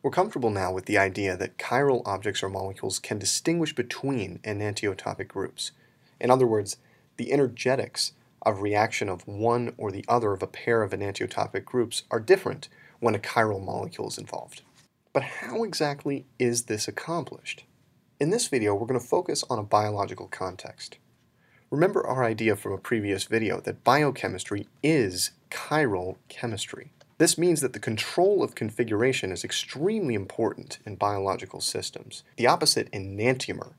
We're comfortable now with the idea that chiral objects or molecules can distinguish between enantiotopic groups. In other words, the energetics of reaction of one or the other of a pair of enantiotopic groups are different when a chiral molecule is involved. But how exactly is this accomplished? In this video, we're going to focus on a biological context. Remember our idea from a previous video that biochemistry is chiral chemistry. This means that the control of configuration is extremely important in biological systems. The opposite enantiomer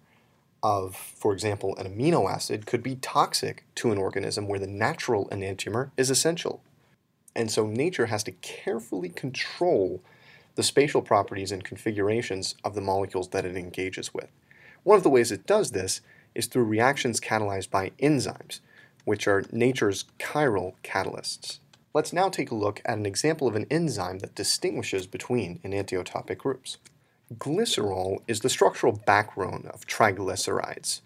of, for example, an amino acid could be toxic to an organism where the natural enantiomer is essential. And so nature has to carefully control the spatial properties and configurations of the molecules that it engages with. One of the ways it does this is through reactions catalyzed by enzymes, which are nature's chiral catalysts. Let's now take a look at an example of an enzyme that distinguishes between enantiotopic groups. Glycerol is the structural backbone of triglycerides.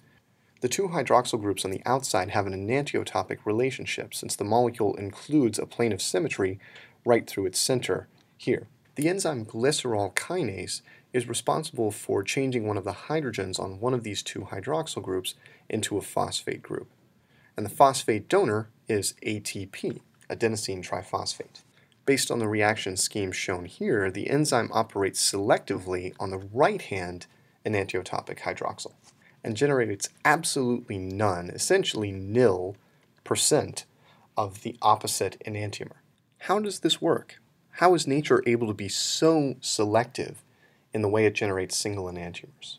The two hydroxyl groups on the outside have an enantiotopic relationship since the molecule includes a plane of symmetry right through its center here. The enzyme glycerol kinase is responsible for changing one of the hydrogens on one of these two hydroxyl groups into a phosphate group. And the phosphate donor is ATP. Adenosine triphosphate. Based on the reaction scheme shown here, the enzyme operates selectively on the right-hand enantiotopic hydroxyl and generates absolutely none, essentially nil, % of the opposite enantiomer. How does this work? How is nature able to be so selective in the way it generates single enantiomers?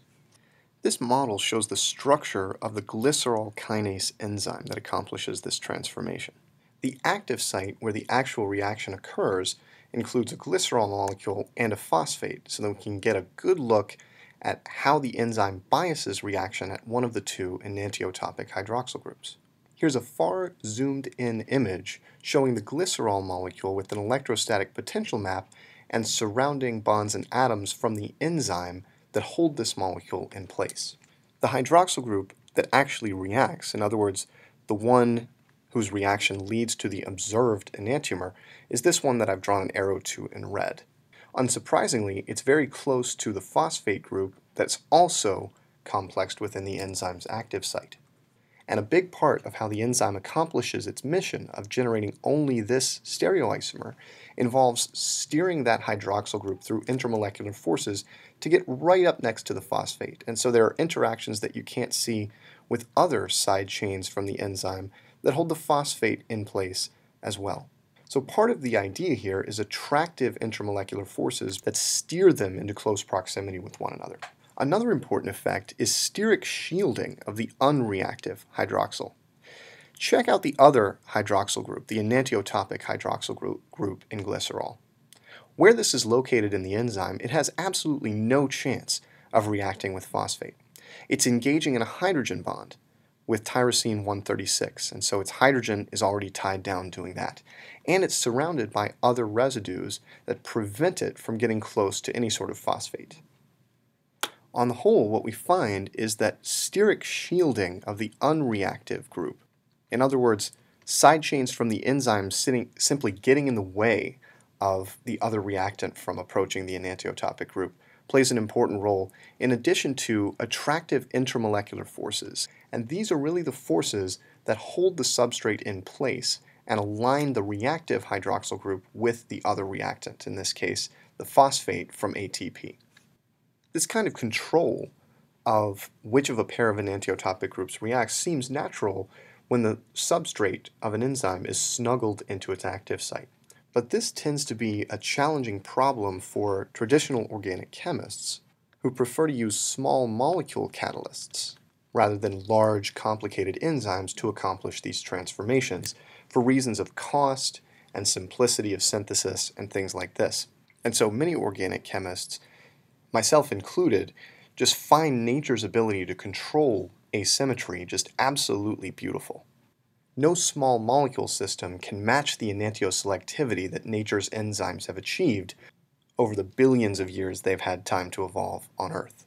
This model shows the structure of the glycerol kinase enzyme that accomplishes this transformation. The active site where the actual reaction occurs includes a glycerol molecule and a phosphate, so that we can get a good look at how the enzyme biases reaction at one of the two enantiotopic hydroxyl groups. Here's a far zoomed-in image showing the glycerol molecule with an electrostatic potential map and surrounding bonds and atoms from the enzyme that hold this molecule in place. The hydroxyl group that actually reacts, in other words, the one whose reaction leads to the observed enantiomer, is this one that I've drawn an arrow to in red. Unsurprisingly, it's very close to the phosphate group that's also complexed within the enzyme's active site. And a big part of how the enzyme accomplishes its mission of generating only this stereoisomer involves steering that hydroxyl group through intermolecular forces to get right up next to the phosphate. And so there are interactions that you can't see with other side chains from the enzyme that hold the phosphate in place as well. So part of the idea here is attractive intermolecular forces that steer them into close proximity with one another. Another important effect is steric shielding of the unreactive hydroxyl. Check out the other hydroxyl group, the enantiotopic hydroxyl group in glycerol. Where this is located in the enzyme, it has absolutely no chance of reacting with phosphate. It's engaging in a hydrogen bond with tyrosine-136, and so its hydrogen is already tied down doing that. And it's surrounded by other residues that prevent it from getting close to any sort of phosphate. On the whole, what we find is that steric shielding of the unreactive group, in other words, side chains from the enzyme simply getting in the way of the other reactant from approaching the enantiotopic group, plays an important role in addition to attractive intermolecular forces. And these are really the forces that hold the substrate in place and align the reactive hydroxyl group with the other reactant, in this case, the phosphate from ATP. This kind of control of which of a pair of enantiotopic groups reacts seems natural when the substrate of an enzyme is snuggled into its active site. But this tends to be a challenging problem for traditional organic chemists who prefer to use small molecule catalysts rather than large, complicated enzymes to accomplish these transformations for reasons of cost and simplicity of synthesis and things like this. And so many organic chemists, myself included, just find nature's ability to control asymmetry just absolutely beautiful. No small molecule system can match the enantioselectivity that nature's enzymes have achieved over the billions of years they've had time to evolve on Earth.